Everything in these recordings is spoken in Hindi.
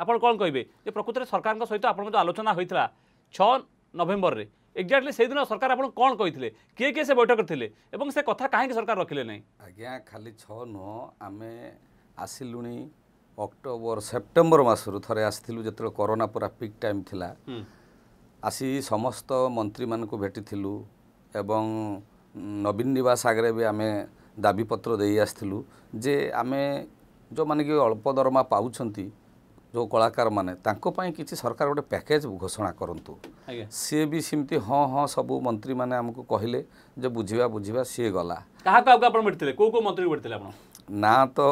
आपड़ कौन कहे प्रकृत में सरकार सहित आपंकर जो आलोचना होता 6 नवेम्बर में एक्जाक्टली से दिन सरकार आपको कौन कहते किए किए से बैठक थे से कथा कहीं सरकार रखिले ना आज्ञा खाली 6 नुह आम आसलु अक्टोबर सेप्टेम्बर मसरू थे आसलू जो कोरोना पूरा पिक टाइम थिला आसी समस्त मंत्री मान भेटी एवं नवीन निवास आगे भी आम दाबीपत्र दे आसलू जे आम जो माने कि अल्प दरमा पाँच जो कलाकार माने तांको पाई किसी सरकार गोटे पैकेज घोषणा करंतु सी भी सिमती हाँ हाँ सब मंत्री माने हमको कहले जो बुझिबा बुझिबा सी गला कहा का आपन भेटथिले को को मंत्री भेटथिले आपन ना तो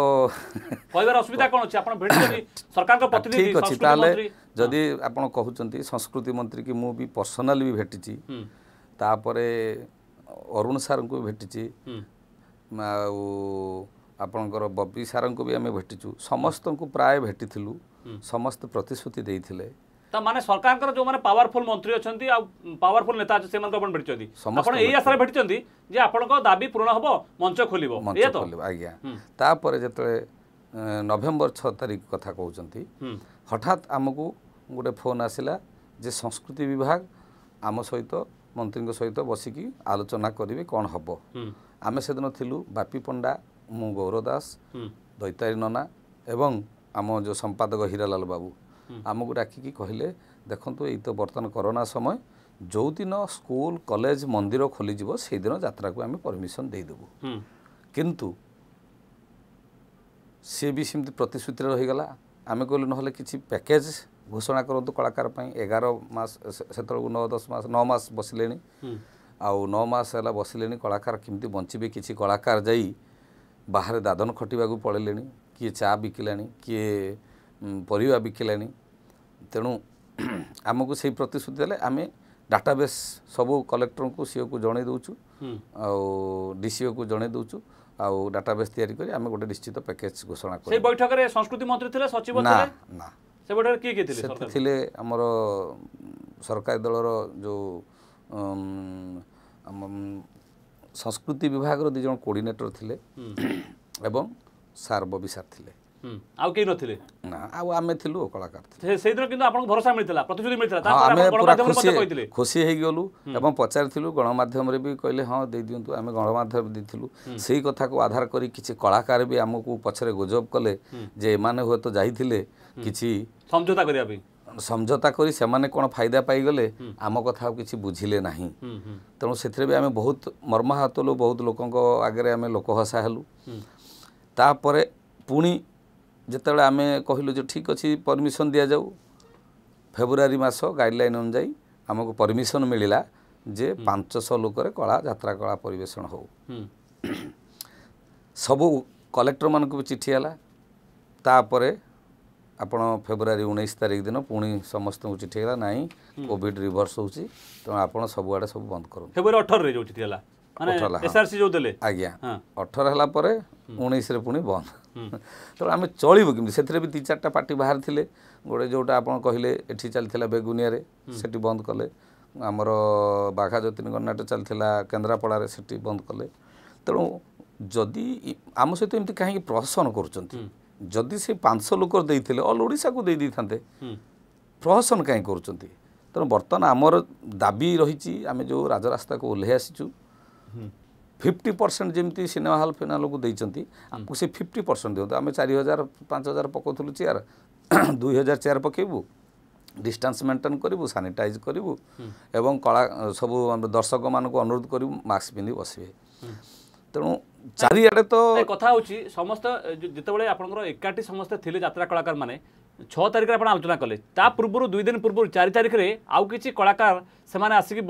कहबार असुविधा कोन अछि आपन भेटथि सरकार का प्रतिनिधि संस्कृति मंत्री जदी आपन कहउचंती संस्कृति मंत्री की मु भी पर्सनली भी भेटिछि तापरे अरुण सर को भेटिछि आपणकर बबी सार को भी आम भेटिचु समस्त को प्राय भेटी थिलु समस्त प्रतिश्रुति देइथिले त माने सरकार कर जो माने पावरफुल मंत्री अछंती आ पावरफुल नेता अछ से मन अपन भेटिचोदी आपण एई आशा भेटिचोदी जे आपण को दाबी पूर्ण होबो मंच खोलिबो ए तो आज्ञा ता परे जते नवेम्बर 6 तारिख कथा कहउचंती हठात हमकु गोटे फोन आसिला जे संस्कृति विभाग आम सहित मंत्री सहित बसिकी आलोचना करिवे कोन होबो आमे सेदिन थिलु बापी पंडा मु गौरव दास दैतारी नना एवं आम जो संपादक हीरालाल बाबू आमको डाकिकी कहले देखंतु एई तो बर्तमान कोरोना समय जो दिन स्कूल कॉलेज मंदिर खोली जीवो से दिन यात्रा को आम परमिशन दे देबो किंतु से भी सिमती प्रतिश्रुति रही गला आम कहलु नहले किछि पैकेज घोषणा करंतु कलाकार पई 11 मास सेतरगु 9 मास बसिलेनी आउ 9 मास हला बसिलेनी कलाकार किमती बंचिबे किछि कलाकार जाई बाहर दादन खटिबा को पड़े किए चा बिकिला किए परिवा बिकिला तेणु आमको से प्रतिश्रुति देले आम डाटाबेस सबू कलेक्टर को सीओ को जन दौचु डीसीओ को जन दौचु आउ डाटाबेस तैयारी करी आम गोटे निश्चित पैकेज घोषणा कर बैठक में संस्कृति मंत्री थे सचिव ना ना से बैठक किए किए थे आमर सरकारी दलर जो संस्कृति विभाग रो दिजन कोऑर्डिनेटर थिले एवं सार बबी सार थिले आउ के नथिले ना आउ आमे थिलु कलाकार थिले से दिन किंतु आपन भरोसा मिलथिला प्रतिश्रुति मिलथिला ता आमे गणमाध्यम रे पते कहिथिले खुशी हे गेलु एवं पचार थिलु गणमाध्यम रे भी कहले हां दे दियंतु आमे गणमाध्यम दिथिलु सेही कथा को आधार करी किछि कलाकार भी हमकु पछरे गुजब कले जे माने हो तो जाई थिले किछि समझौता करिया भी समझौता करी से माने कोन फायदा पाई गले आम कथा किसी बुझिले नाही तेणु से भी आम बहुत मर्माहत हलु बहुत लोकों को आगे आम लोक हसा हलु तापर पुणी जिते आम कहलु जो ठीक अच्छे परमिशन दि जाऊ फेब्रुआरी मास गाइडलाइन अनुजाई आमको परमिशन मिलला जे 500 लोकर कला यात्रा कला परिवेशन हो सबू कलेक्टर मान को चिट्ठी आलापर आपण फेब्रुआरी 19 तारीख दिन पुणी समस्त को चिठी है नाई कोविड रिवर्स हो तेनाली सबुआ सब बंद कर फेब्रुआरी 18 जो चिठी एसआरसी जो देले आज्ञा 18 हला परे 19 रे पुणी बंद तो आम चलू कि से 3-4 पार्टी बाहर थे गोटे जोटा आप कहले ये चलता बेगुनिया से बंद कले आमर बाघा जतिन गणनाट चलता केन्द्रापड़ा से बंद कले तेणु जदि आम सहित एमती कहीं प्रशासन कर जदि से 500 लोकर देइथिले ऑल ओडिसा को दे थांते प्रशासन कहीं करुँच तेना बर्तमान आमर दाबी रही आम जो राजरास्ता को ओह्लै आसीचु 50% जमी सिनेमा हॉल फिनाल को देती आमको से 50% दिखते आम 4000-5000 पकाउलु चेयर 2000 चेयर पकेबू डिस्टेंस मेंटेन करूँ सानिटाइज करूँ एवं कला सब दर्शक मान अनुरोध करूँ मास्क पिंधि बसबे तेणु चारिड़े तो कथा होची समस्त जिते आपर एकाठी समस्त थे यात्रा कलाकार माने 6 तारिख में आलोचना कले पूर्व 2 दिन पूर्व 4 तारिख में आउ किसी कलाकार से माने आसिक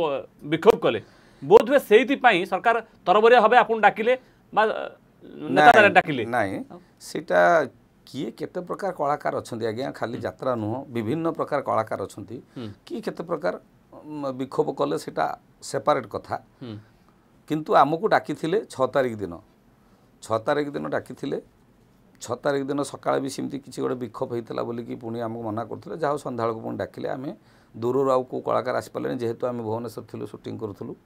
विक्षोभ कले बोध हुए से सरकार तरबरिया भाव आपको डाकिले डाकिले ना सीटा किए केते प्रकार कलाकार अच्छा आज्ञा खाली यात्रा नुह विभिन्न प्रकार कलाकार अच्छा किए केते प्रकार विक्षोभ कले सेपरेट कथा किंतु आमको डाकी 6 तारिख दिन 6 तारिख दिन डाकी 6 तारिख दिन सकाल भी सेमती किसी गोटे विक्षोभ होता बोलिकी पुणी आमको मना करते जहाँ सन्ध्या को पुणी डाकिले आम दूर आउ को कलाकार आसपारे जेहेतु आम भुवनेश्वर थी सुटिंग करूँ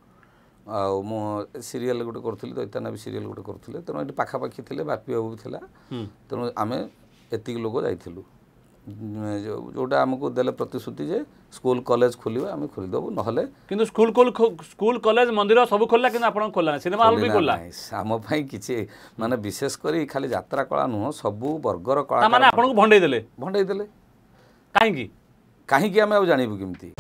आ सीरीयल गोटे करी दैताना भी सीरीयल गोटे करें तेनाली पाखापाखि बापी बाबू भी थी तेणु आम एति लोक जाइलु जोटा आमको देले प्रतिश्रुति जे स्कूल कॉलेज खोलिबा आमे खोली दबो नहले किंतु स्कूल कॉलेज मंदिर सब खोलला किंतु आपण खोलला नै सिनेमा हॉल भी खोलला नै साम पई किछि माने विशेष करी खाली यात्रा कला न सब वर्गर कला माने आपण को भंडे देले काहे कि आमे जानिबु किमती